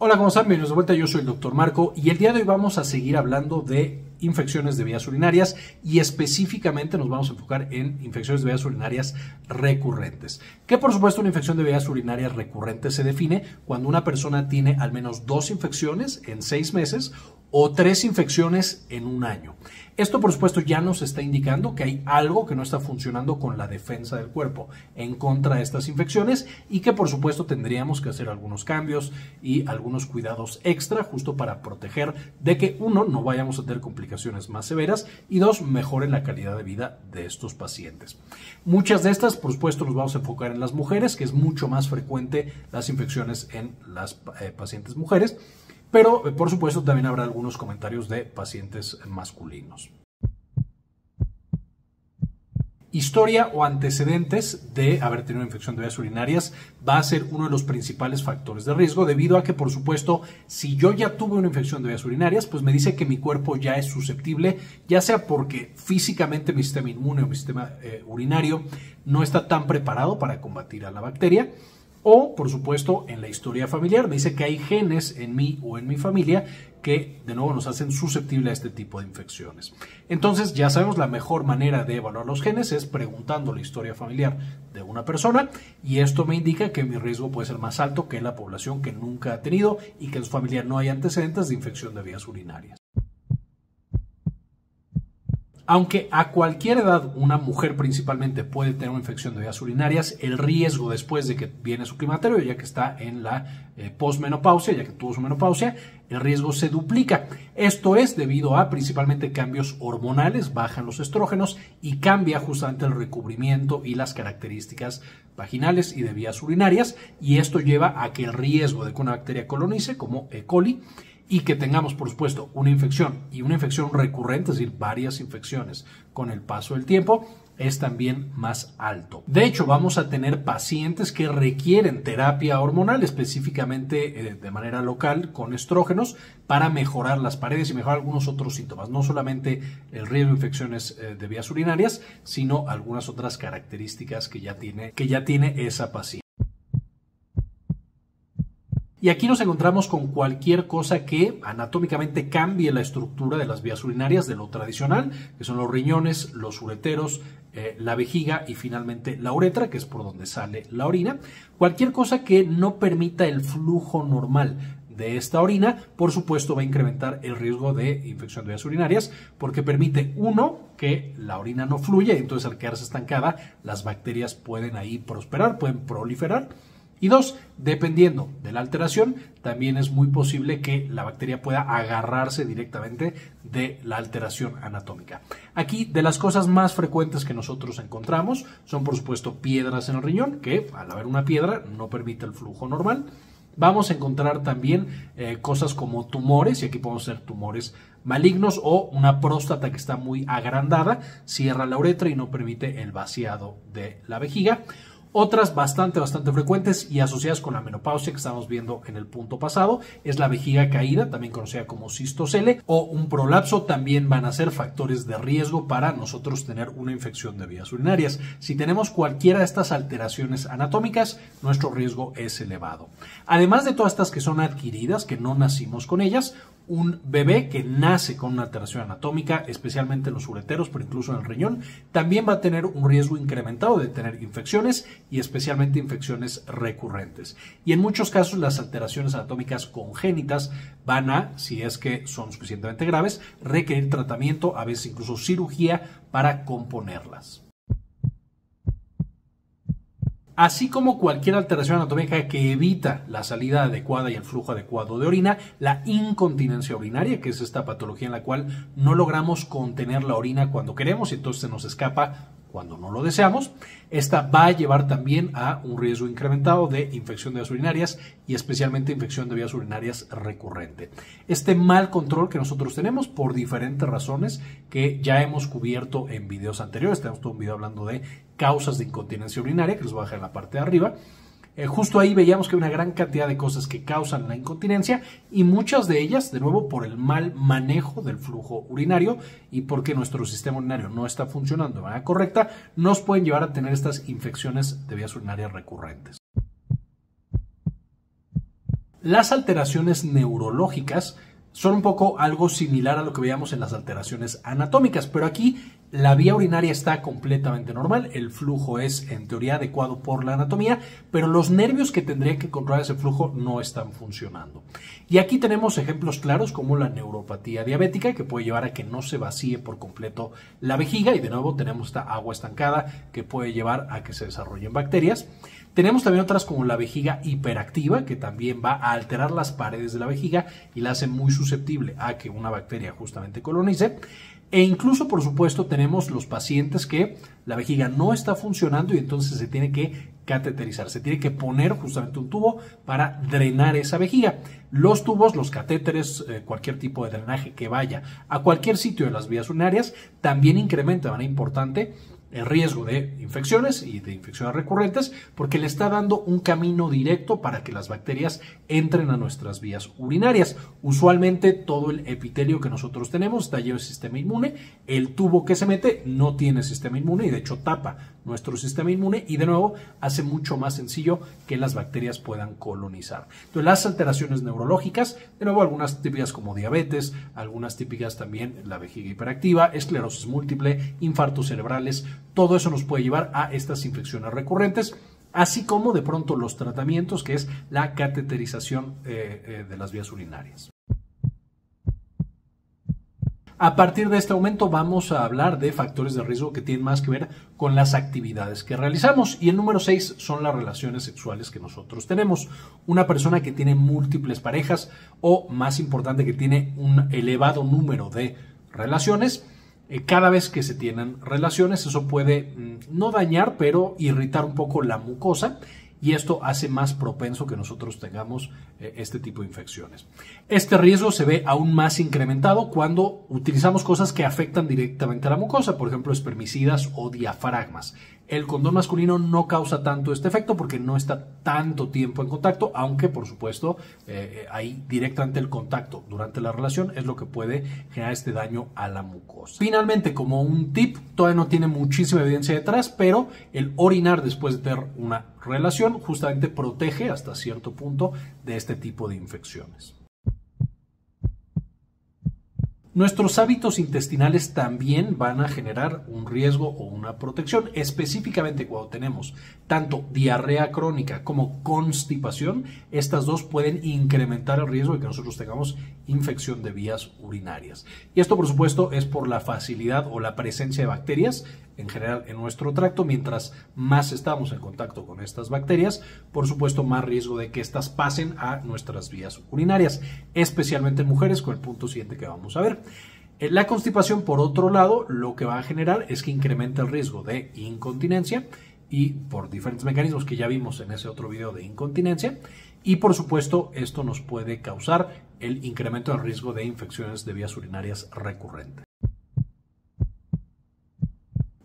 Hola, ¿cómo están? Bienvenidos de vuelta, yo soy el Dr. Marco y el día de hoy vamos a seguir hablando de infecciones de vías urinarias y específicamente nos vamos a enfocar en infecciones de vías urinarias recurrentes. Que por supuesto una infección de vías urinarias recurrentes se define cuando una persona tiene al menos 2 infecciones en 6 meses o 3 infecciones en un año. Esto por supuesto ya nos está indicando que hay algo que no está funcionando con la defensa del cuerpo en contra de estas infecciones y que por supuesto tendríamos que hacer algunos cambios y algunos cuidados extra justo para proteger de que uno, no vayamos a tener complicaciones más severas y 2, mejoren la calidad de vida de estos pacientes. Muchas de estas por supuesto nos vamos a enfocar en las mujeres, que es mucho más frecuente las infecciones en las pacientes mujeres. Pero, por supuesto, también habrá algunos comentarios de pacientes masculinos. Historia o antecedentes de haber tenido una infección de vías urinarias va a ser uno de los principales factores de riesgo, debido a que, por supuesto, si yo ya tuve una infección de vías urinarias, pues me dice que mi cuerpo ya es susceptible, ya sea porque físicamente mi sistema inmune o mi sistema urinario no está tan preparado para combatir a la bacteria, o, por supuesto, en la historia familiar me dice que hay genes en mí o en mi familia que, de nuevo, nos hacen susceptible a este tipo de infecciones. Entonces, ya sabemos, la mejor manera de evaluar los genes es preguntando la historia familiar de una persona, y esto me indica que mi riesgo puede ser más alto que la población que nunca ha tenido y que en su familia no hay antecedentes de infección de vías urinarias. Aunque a cualquier edad una mujer principalmente puede tener una infección de vías urinarias, el riesgo después de que viene su climaterio, ya que está en la posmenopausia, ya que tuvo su menopausia, el riesgo se duplica. Esto es debido a principalmente cambios hormonales, bajan los estrógenos y cambia justamente el recubrimiento y las características vaginales y de vías urinarias, y esto lleva a que el riesgo de que una bacteria colonice, como E. coli, y que tengamos, por supuesto, una infección y una infección recurrente, es decir, varias infecciones con el paso del tiempo, es también más alto. De hecho, vamos a tener pacientes que requieren terapia hormonal, específicamente de manera local con estrógenos, para mejorar las paredes y mejorar algunos otros síntomas, no solamente el riesgo de infecciones de vías urinarias, sino algunas otras características que ya tiene esa paciente. Y aquí nos encontramos con cualquier cosa que anatómicamente cambie la estructura de las vías urinarias de lo tradicional, que son los riñones, los ureteros, la vejiga y finalmente la uretra, que es por donde sale la orina. Cualquier cosa que no permita el flujo normal de esta orina, por supuesto, va a incrementar el riesgo de infección de vías urinarias, porque permite, uno, que la orina no fluya, y entonces al quedarse estancada, las bacterias pueden ahí prosperar, pueden proliferar. Y 2, dependiendo de la alteración, también es muy posible que la bacteria pueda agarrarse directamente de la alteración anatómica. Aquí, de las cosas más frecuentes que nosotros encontramos son, por supuesto, piedras en el riñón, que al haber una piedra no permite el flujo normal. Vamos a encontrar también cosas como tumores, y aquí podemos ser tumores malignos, o una próstata que está muy agrandada, cierra la uretra y no permite el vaciado de la vejiga. Otras bastante frecuentes y asociadas con la menopausia que estamos viendo en el punto pasado es la vejiga caída, también conocida como cistocele, o un prolapso, también van a ser factores de riesgo para nosotros tener una infección de vías urinarias. Si tenemos cualquiera de estas alteraciones anatómicas, nuestro riesgo es elevado. Además de todas estas que son adquiridas, que no nacimos con ellas, un bebé que nace con una alteración anatómica, especialmente en los ureteros, pero incluso en el riñón, también va a tener un riesgo incrementado de tener infecciones y especialmente infecciones recurrentes. Y en muchos casos las alteraciones anatómicas congénitas van a, si es que son suficientemente graves, requerir tratamiento, a veces incluso cirugía, para componerlas. Así como cualquier alteración anatómica que evita la salida adecuada y el flujo adecuado de orina, la incontinencia urinaria, que es esta patología en la cual no logramos contener la orina cuando queremos y entonces se nos escapa cuando no lo deseamos, esta va a llevar también a un riesgo incrementado de infección de vías urinarias y especialmente infección de vías urinarias recurrente. Este mal control que nosotros tenemos por diferentes razones que ya hemos cubierto en videos anteriores, tenemos todo un video hablando de causas de incontinencia urinaria, que les voy a dejar en la parte de arriba. Justo ahí veíamos que hay una gran cantidad de cosas que causan la incontinencia y muchas de ellas, de nuevo, por el mal manejo del flujo urinario y porque nuestro sistema urinario no está funcionando de manera correcta, nos pueden llevar a tener estas infecciones de vías urinarias recurrentes. Las alteraciones neurológicas son un poco algo similar a lo que veíamos en las alteraciones anatómicas, pero aquí la vía urinaria está completamente normal, el flujo es en teoría adecuado por la anatomía, pero los nervios que tendrían que controlar ese flujo no están funcionando. Y aquí tenemos ejemplos claros como la neuropatía diabética, que puede llevar a que no se vacíe por completo la vejiga, y de nuevo tenemos esta agua estancada que puede llevar a que se desarrollen bacterias. Tenemos también otras como la vejiga hiperactiva, que también va a alterar las paredes de la vejiga y la hace muy susceptible a que una bacteria justamente colonice. E incluso, por supuesto, tenemos los pacientes que la vejiga no está funcionando y entonces se tiene que cateterizar, se tiene que poner justamente un tubo para drenar esa vejiga. Los tubos, los catéteres, cualquier tipo de drenaje que vaya a cualquier sitio de las vías urinarias también incrementa de manera importante el riesgo de infecciones y de infecciones recurrentes, porque le está dando un camino directo para que las bacterias entren a nuestras vías urinarias. Usualmente todo el epitelio que nosotros tenemos está lleno de sistema inmune, el tubo que se mete no tiene sistema inmune y de hecho tapa nuestro sistema inmune y de nuevo hace mucho más sencillo que las bacterias puedan colonizar. Entonces las alteraciones neurológicas, de nuevo algunas típicas como diabetes, algunas típicas también la vejiga hiperactiva, esclerosis múltiple, infartos cerebrales, todo eso nos puede llevar a estas infecciones recurrentes, así como de pronto los tratamientos, que es la cateterización de las vías urinarias. A partir de este aumento vamos a hablar de factores de riesgo que tienen más que ver con las actividades que realizamos, y el número 6 son las relaciones sexuales que nosotros tenemos. Una persona que tiene múltiples parejas o, más importante, que tiene un elevado número de relaciones. Cada vez que se tienen relaciones, eso puede no dañar, pero irritar un poco la mucosa, y esto hace más propenso que nosotros tengamos este tipo de infecciones. Este riesgo se ve aún más incrementado cuando utilizamos cosas que afectan directamente a la mucosa, por ejemplo, espermicidas o diafragmas. El condón masculino no causa tanto este efecto porque no está tanto tiempo en contacto, aunque por supuesto ahí directamente el contacto durante la relación es lo que puede generar este daño a la mucosa. Finalmente, como un tip, todavía no tiene muchísima evidencia detrás, pero el orinar después de tener una relación justamente protege hasta cierto punto de este tipo de infecciones. Nuestros hábitos intestinales también van a generar un riesgo o una protección, específicamente cuando tenemos tanto diarrea crónica como constipación. Estas dos pueden incrementar el riesgo de que nosotros tengamos infección de vías urinarias. Y esto, por supuesto, es por la facilidad o la presencia de bacterias en general en nuestro tracto. Mientras más estamos en contacto con estas bacterias, por supuesto, más riesgo de que estas pasen a nuestras vías urinarias, especialmente en mujeres, con el punto siguiente que vamos a ver. La constipación, por otro lado, lo que va a generar es que incrementa el riesgo de incontinencia y por diferentes mecanismos que ya vimos en ese otro video de incontinencia, y por supuesto esto nos puede causar el incremento del riesgo de infecciones de vías urinarias recurrentes.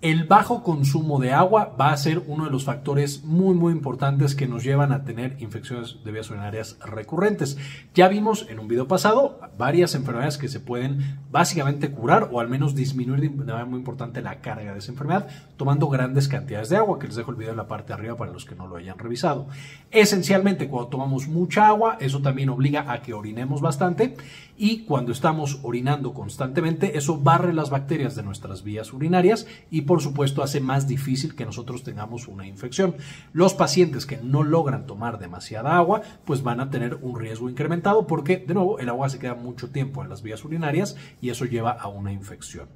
El bajo consumo de agua va a ser uno de los factores muy importantes que nos llevan a tener infecciones de vías urinarias recurrentes. Ya vimos en un video pasado varias enfermedades que se pueden básicamente curar o al menos disminuir de manera muy importante la carga de esa enfermedad tomando grandes cantidades de agua, que les dejo el video en la parte de arriba para los que no lo hayan revisado. Esencialmente, cuando tomamos mucha agua, eso también obliga a que orinemos bastante, y cuando estamos orinando constantemente, eso barre las bacterias de nuestras vías urinarias y por supuesto hace más difícil que nosotros tengamos una infección. Los pacientes que no logran tomar demasiada agua pues van a tener un riesgo incrementado porque, de nuevo, el agua se queda mucho tiempo en las vías urinarias y eso lleva a una infección.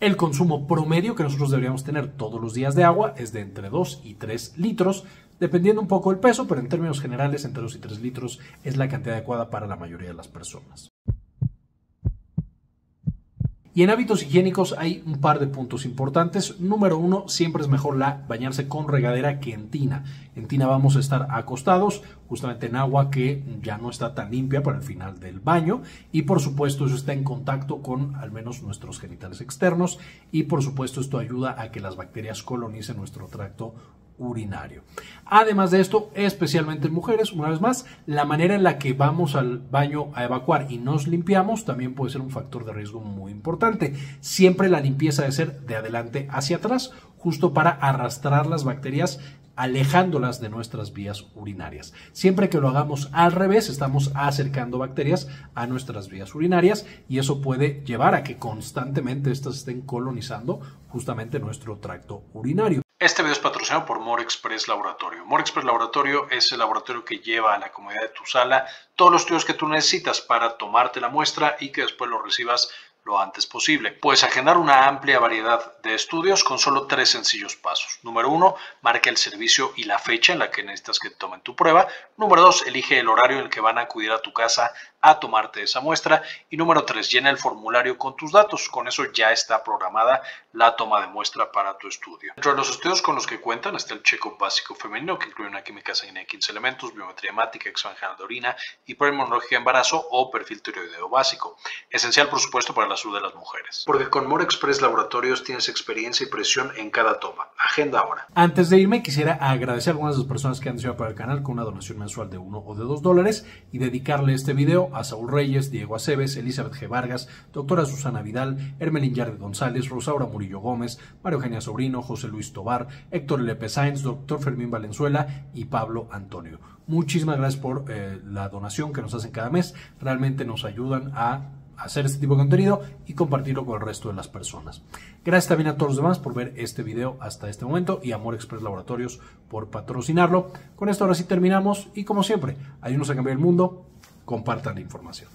El consumo promedio que nosotros deberíamos tener todos los días de agua es de entre 2 y 3 litros. Dependiendo un poco del peso, pero en términos generales entre 2 y 3 litros es la cantidad adecuada para la mayoría de las personas. Y en hábitos higiénicos hay un par de puntos importantes. Número 1, siempre es mejor bañarse con regadera que en tina. En tina vamos a estar acostados, justamente en agua que ya no está tan limpia para el final del baño, y por supuesto eso está en contacto con al menos nuestros genitales externos, y por supuesto esto ayuda a que las bacterias colonicen nuestro tracto urinario. Además de esto, especialmente en mujeres, una vez más, la manera en la que vamos al baño a evacuar y nos limpiamos también puede ser un factor de riesgo muy importante. Siempre la limpieza debe ser de adelante hacia atrás, justo para arrastrar las bacterias alejándolas de nuestras vías urinarias. Siempre que lo hagamos al revés, estamos acercando bacterias a nuestras vías urinarias y eso puede llevar a que constantemente estas estén colonizando justamente nuestro tracto urinario. Este video es patrocinado por Moorexpress Laboratorio. Moorexpress Laboratorio es el laboratorio que lleva a la comodidad de tu sala todos los estudios que tú necesitas para tomarte la muestra y que después lo recibas lo antes posible. Puedes agendar una amplia variedad de estudios con solo 3 sencillos pasos. Número 1, marca el servicio y la fecha en la que necesitas que te tomen tu prueba. Número 2, elige el horario en el que van a acudir a tu casa a tomarte esa muestra. Y número 3, llena el formulario con tus datos. Con eso ya está programada la toma de muestra para tu estudio. Dentro de los estudios con los que cuentan está el check-up básico femenino, que incluye una química sanguínea de 15 elementos, biometría hemática, examen general de orina y prueba inmunológica de embarazo o perfil tiroideo básico. Esencial, por supuesto, para la salud de las mujeres. Porque con Moorexpress Laboratorios tienes experiencia y presión en cada toma. Agenda ahora. Antes de irme, quisiera agradecer a algunas de las personas que han sido para el canal con una donación mensual de $1 o de $2 y dedicarle este video a Saúl Reyes, Diego Aceves, Elizabeth G. Vargas, doctora Susana Vidal, Hermelín Yarde González, Rosaura Murillo Gómez, María Eugenia Sobrino, José Luis Tobar, Héctor L. P. Sáenz, Dr. Fermín Valenzuela y Pablo Antonio. Muchísimas gracias por la donación que nos hacen cada mes. Realmente nos ayudan a hacer este tipo de contenido y compartirlo con el resto de las personas. Gracias también a todos los demás por ver este video hasta este momento y a Moorexpress Laboratorios por patrocinarlo. Con esto ahora sí terminamos y como siempre, ayúdenos a cambiar el mundo, compartan la información.